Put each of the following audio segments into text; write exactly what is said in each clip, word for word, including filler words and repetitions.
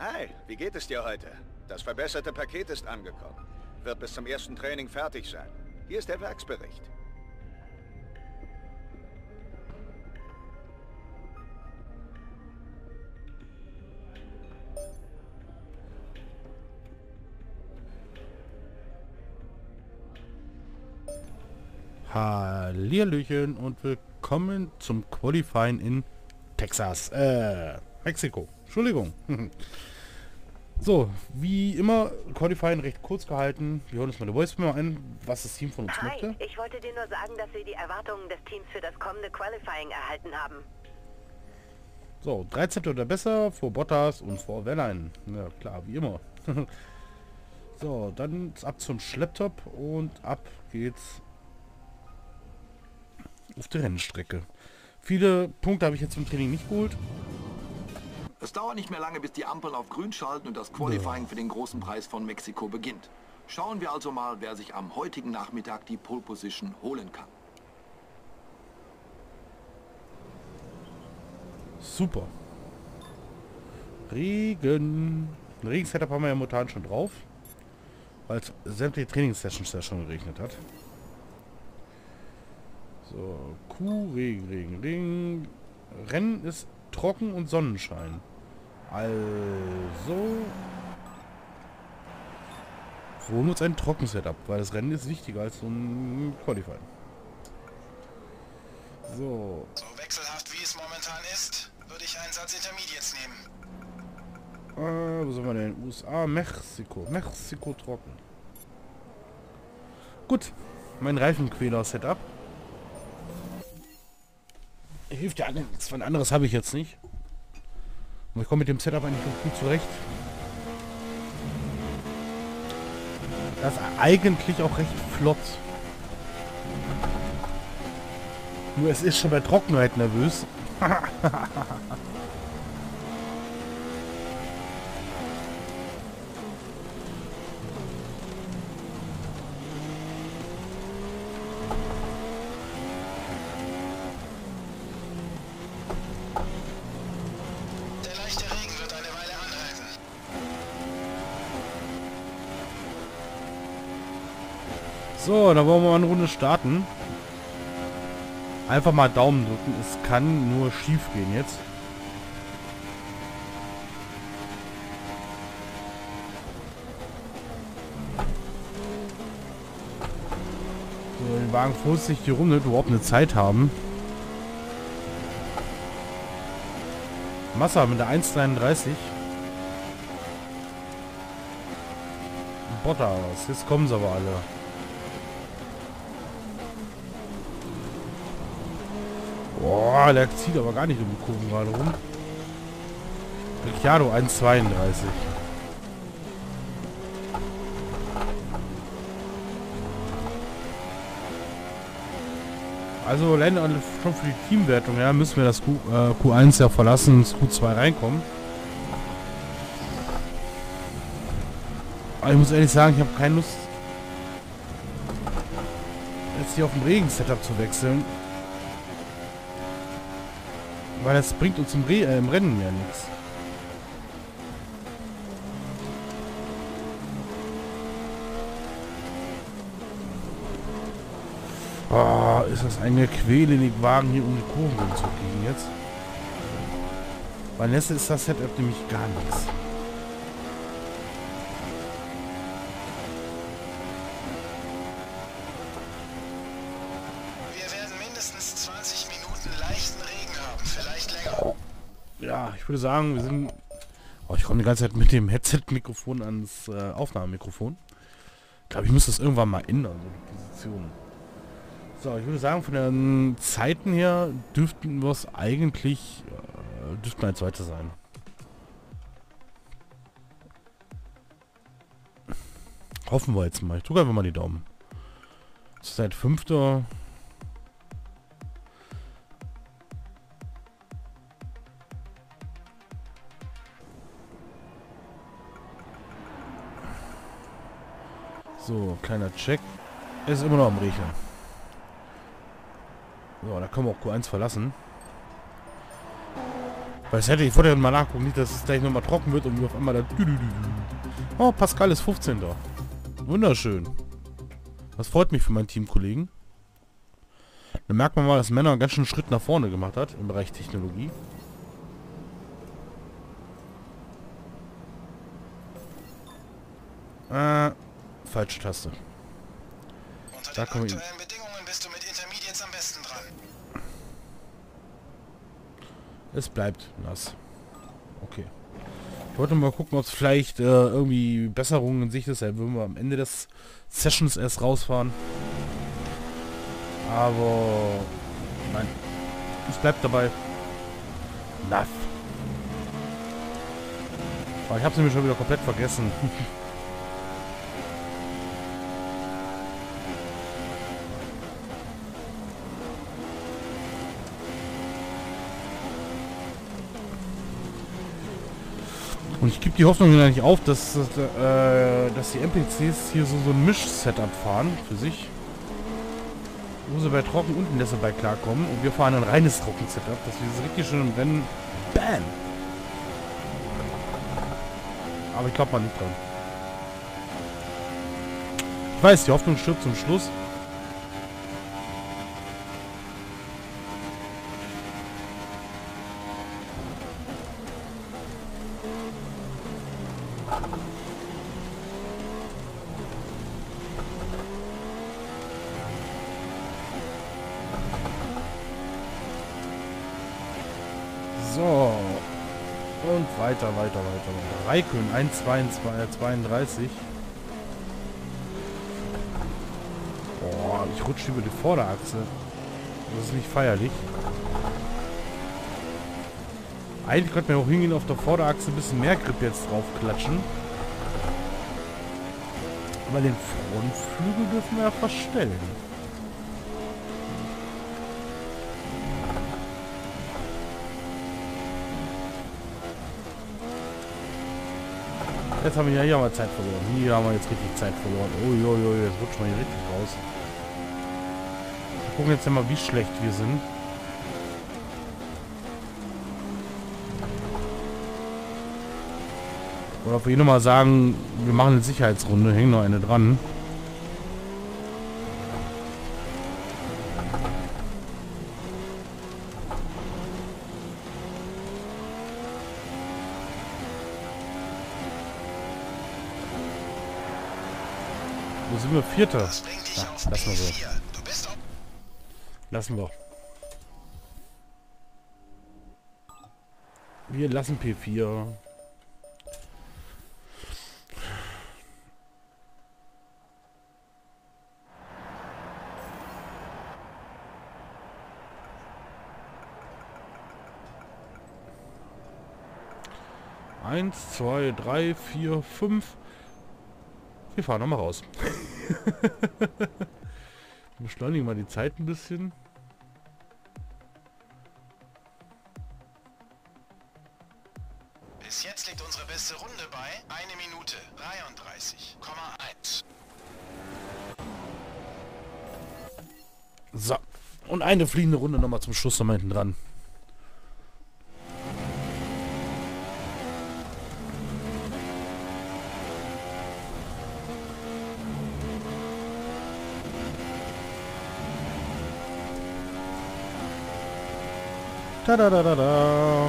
Hi, wie geht es dir heute? Das verbesserte Paket ist angekommen. Wird bis zum ersten Training fertig sein. Hier ist der Werksbericht. Hallihallöchen und willkommen zum Qualifying in Texas, äh, Mexiko. Entschuldigung. So, wie immer, Qualifying recht kurz gehalten. Wir hören uns mal eine Voice-Mail ein, was das Team von uns Hi, möchte. Ich wollte dir nur sagen, dass wir die Erwartungen des Teams für das kommende Qualifying erhalten haben. So, dreizehnte oder besser vor Bottas und vor Wellein. Ja, klar, wie immer. So, dann ab zum Schlepptop und ab geht's auf der Rennstrecke. Viele Punkte habe ich jetzt zum Training nicht geholt. Es dauert nicht mehr lange, bis die Ampeln auf grün schalten und das Qualifying ja. für den großen Preis von Mexiko beginnt. Schauen wir also mal, wer sich am heutigen Nachmittag die Pole Position holen kann. Super. Regen. Ein Regen-Setup haben wir ja momentan schon drauf, weil es sämtliche Trainingssessions ja schon geregnet hat. So, Kuh, Regen, Regen, Regen. Rennen ist trocken und Sonnenschein. Also holen wir uns ein Trocken-Setup, weil das Rennen ist wichtiger als so ein Qualifying. So. So wechselhaft wie es momentan ist, würde ich einen Satz Intermediates nehmen. Ah, wo sind wir denn? U S A, Mexiko. Mexiko trocken. Gut, mein Reifenquäler-Setup. Hilft ja an nichts, was anderes habe ich jetzt nicht. Und ich komme mit dem Setup eigentlich ganz gut zurecht. Das ist eigentlich auch recht flott. Nur es ist schon bei Trockenheit nervös. So, dann wollen wir mal eine Runde starten. Einfach mal Daumen drücken. Es kann nur schief gehen jetzt. So, den Wagen vorsichtig die Runde, überhaupt eine Zeit haben. Massa mit der eins dreiunddreißig. Bottas, jetzt kommen sie aber alle. Boah, der zieht aber gar nicht um den Kurven gerade rum. Ricciardo eins zweiunddreißig. Also Länder schon für die Teamwertung, ja, müssen wir das Q, äh, Q eins ja verlassen und ins Q zwei reinkommen. Aber ich muss ehrlich sagen, ich habe keine Lust, jetzt hier auf dem Regen-Setup zu wechseln. Weil das bringt uns im, Re äh, im Rennen ja nichts. Oh, ist das eine Quäle, den Wagen hier um die Kurven rumzukriegen jetzt. Weil letztes ist das Setup nämlich gar nichts. Ich würde sagen, wir sind... Oh, ich komme die ganze Zeit mit dem Headset-Mikrofon ans äh, Aufnahmemikrofon. Ich glaube, ich muss das irgendwann mal ändern, so die Position. So, ich würde sagen, von den Zeiten her dürften wir es eigentlich... Äh, dürften als Zweiter sein. Hoffen wir jetzt mal. Ich drücke einfach mal die Daumen. Seit Fünfter... So, kleiner Check. Es ist immer noch am Riechen. So, da können wir auch Q eins verlassen. Weil das hätte ich vorher mal nachgucken, nicht, dass es gleich nochmal trocken wird und wir auf einmal da... Oh, Pascal ist fünfzehnter. Wunderschön. Das freut mich für meinen Teamkollegen. Da merkt man mal, dass Männer einen ganz schönen Schritt nach vorne gemacht hat im Bereich Technologie. Äh, falsche Taste. Unter den aktuellen Bedingungen bist du mit Intermediates am besten dran. Es bleibt nass. Okay. Ich wollte mal gucken, ob es vielleicht äh, irgendwie Besserungen in Sicht ist. Dann würden wir am Ende des Sessions erst rausfahren. Aber... Nein. Es bleibt dabei. Naff. Oh, ich habe es nämlich schon wieder komplett vergessen. Und ich gebe die Hoffnung wieder nicht auf, dass, dass, äh, dass die N P Cs hier so, so ein Misch-Setup fahren für sich. Wo sie bei trocken unten deshalb bei klarkommen. Und wir fahren ein reines Trocken-Setup, dass wir das richtig schön im Rennen... Bam! Aber ich glaube mal nicht dran. Ich weiß, die Hoffnung stirbt zum Schluss. So. Und weiter, weiter, weiter, weiter. Räikkönen, eins zweiunddreißig. Boah, ich rutsche über die Vorderachse. Das ist nicht feierlich. Eigentlich könnte man auch hingehen, auf der Vorderachse ein bisschen mehr Grip jetzt drauf klatschen. Aber den Frontflügel dürfen wir ja verstellen. Jetzt haben wir ja hier mal Zeit verloren. Hier haben wir jetzt richtig Zeit verloren. Uiuiui, jetzt rutscht man hier richtig raus. Wir gucken jetzt mal, wie schlecht wir sind. Oder ob wir hier nochmal sagen, wir machen eine Sicherheitsrunde, hängen noch eine dran. Wo sind wir? Vierter. Na, lassen wir so. Lassen wir. Wir lassen P vier. Eins, zwei, drei, vier, fünf. Wir fahren nochmal raus. Beschleunigen mal die Zeit ein bisschen. Bis jetzt liegt unsere beste Runde bei eine Minute dreiunddreißig Komma eins. So. Und eine fliegende Runde nochmal zum Schluss nochmal hinten dran. Da, da, da, da, da.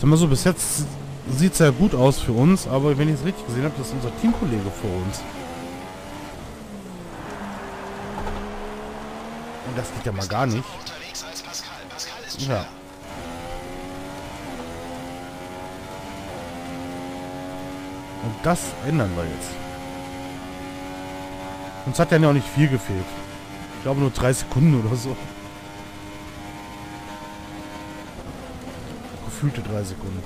Sag mal so, bis jetzt sieht es ja gut aus für uns, aber wenn ich es richtig gesehen habe, das ist unser Teamkollege vor uns. Und das geht ja mal gar nicht. Ja. Und das ändern wir jetzt. Uns hat dann ja auch nicht viel gefehlt. Ich glaube nur drei Sekunden oder so. Gefühlte drei Sekunden.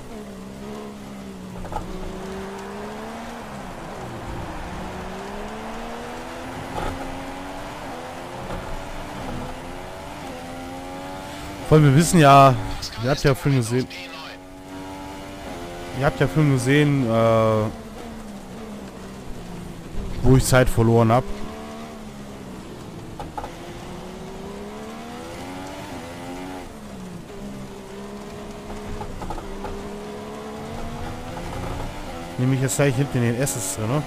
Vor allem, wir wissen ja, ihr habt ja vorhin gesehen, ihr habt ja vorhin gesehen, äh, wo ich Zeit verloren habe. Nämlich jetzt gleich hinten in den S's drin, ne?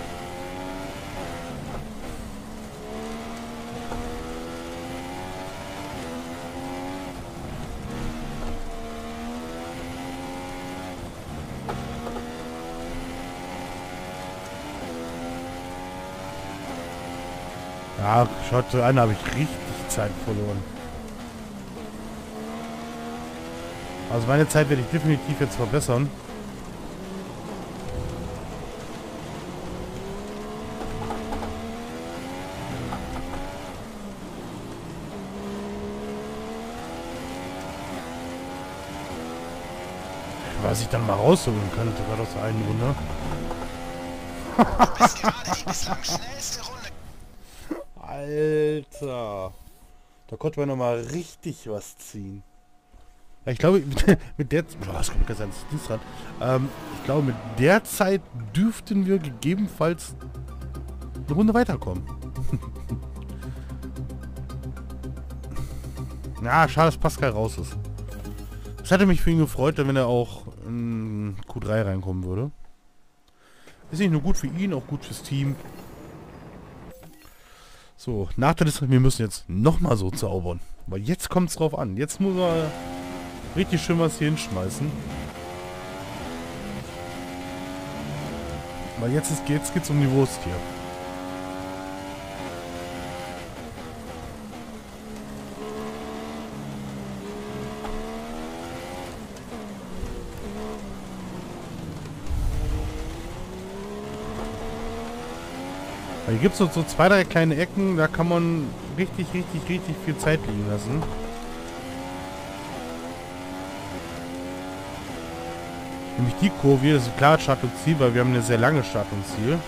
Ja, schaut so an, habe ich richtig Zeit verloren. Also meine Zeit werde ich definitiv jetzt verbessern. Was ich dann mal rausholen könnte, war doch so eine Runde. Du bist gerade die bislang schnellste Runde. Alter. Da konnte man nochmal richtig was ziehen. Ich glaube, mit der... Boah, das kommt ganz ans Dienst ran. Ähm, ich glaube, mit der Zeit dürften wir gegebenenfalls eine Runde weiterkommen. Na, schade, dass Pascal raus ist. Es hätte mich für ihn gefreut, wenn er auch in Q drei reinkommen würde. Ist nicht nur gut für ihn, auch gut fürs Team. So, Nachteil ist, wir müssen jetzt nochmal so zaubern. Weil jetzt kommt es drauf an. Jetzt muss er richtig schön was hier hinschmeißen. Weil jetzt, ist, jetzt geht's um die Wurst hier. Hier gibt es so zwei, drei kleine Ecken, da kann man richtig, richtig, richtig viel Zeit liegen lassen. Nämlich die Kurve, das ist klar Start und Ziel, weil wir haben eine sehr lange Start und Ziel.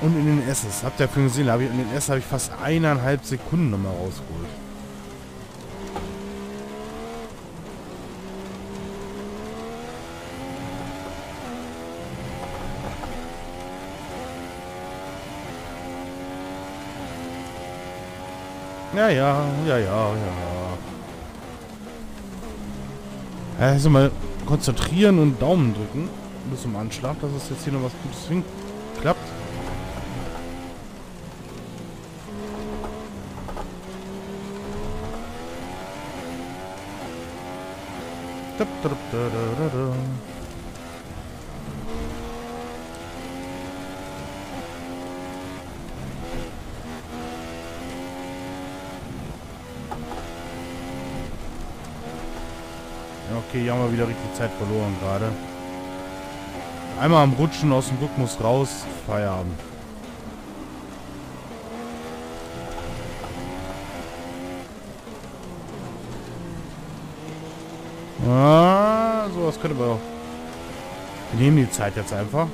Und in den S's, habt ihr ja vorhin gesehen, in den S habe ich fast eineinhalb Sekunden nochmal rausgeholt. Ja, ja, ja, ja, ja. Also mal konzentrieren und Daumen drücken. Bis zum Anschlag, dass es jetzt hier noch was Gutes hin klappt. Okay, hier haben wir wieder richtig Zeit verloren gerade. Einmal am Rutschen, aus dem Rhythmus raus, Feierabend. Ah, so was könnte man doch. Wir nehmen die Zeit jetzt einfach.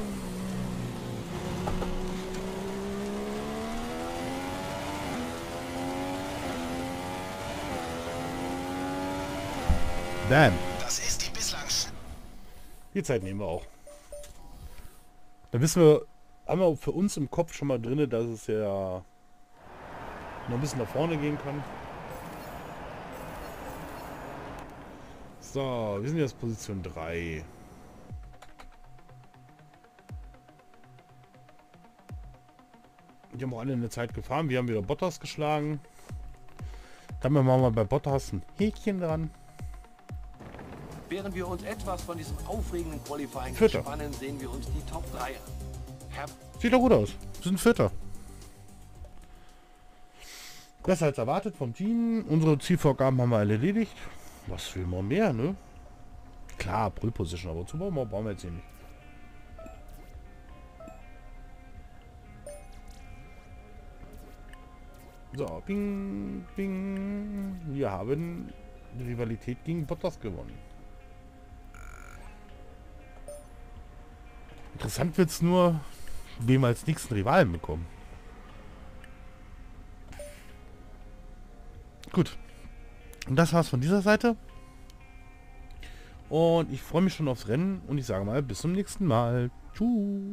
Damn. Das ist die bislang. Die Zeit nehmen wir auch. Da wissen wir, haben wir für uns im Kopf schon mal drin, dass es ja noch ein bisschen nach vorne gehen kann. So, wir sind jetzt Position drei. Die haben auch alle eine Zeit gefahren. Wir haben wieder Bottas geschlagen. Dann machen wir bei Bottas ein Häkchen dran. Während wir uns etwas von diesem aufregenden Qualifying entspannen, sehen wir uns die Top drei. Sieht doch gut aus. Wir sind Vierter. Besser als erwartet vom Team. Unsere Zielvorgaben haben wir alle erledigt. Was will man mehr, ne? Klar, Pole Position, aber zu bauen wir jetzt hier nicht. So, ping, ping. Wir haben die Rivalität gegen Bottas gewonnen. Interessant wird es nur, wem wir als nächsten Rivalen bekommen. Gut. Und das war's von dieser Seite. Und ich freue mich schon aufs Rennen und ich sage mal, bis zum nächsten Mal. Tschüss.